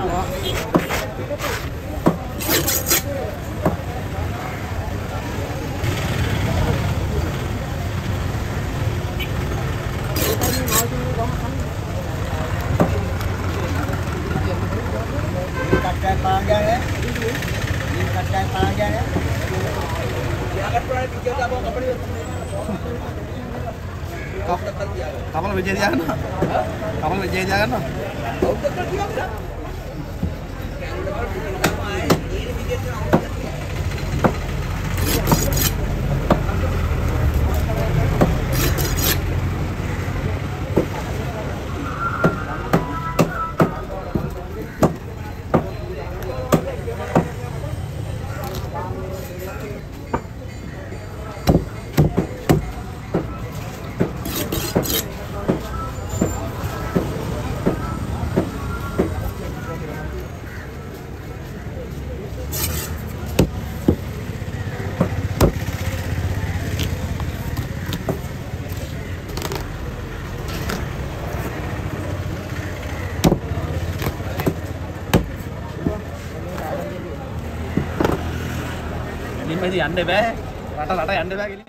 Allah. Kapan berjadian? Kapan berjadian? Ini masih anda be, rata-rata anda lagi.